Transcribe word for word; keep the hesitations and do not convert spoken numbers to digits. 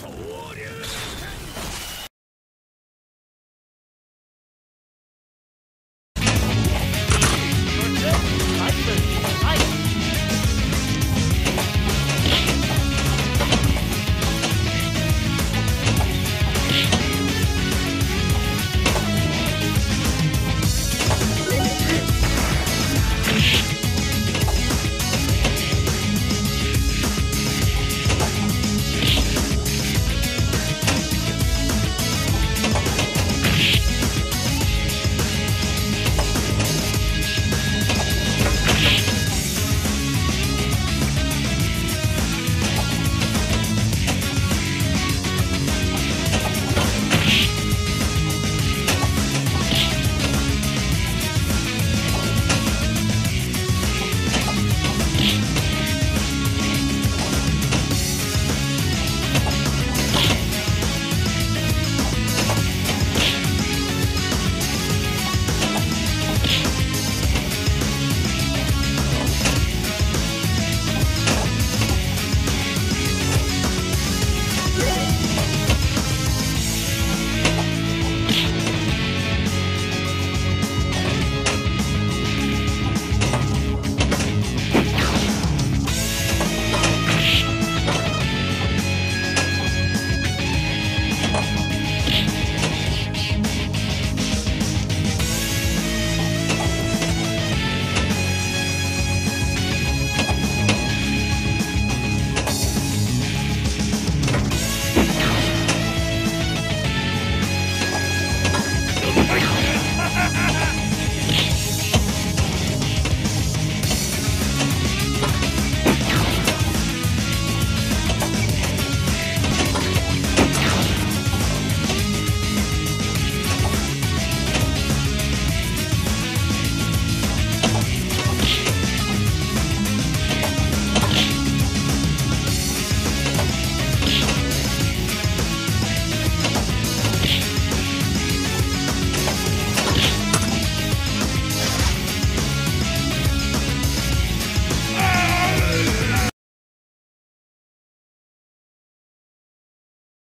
Toward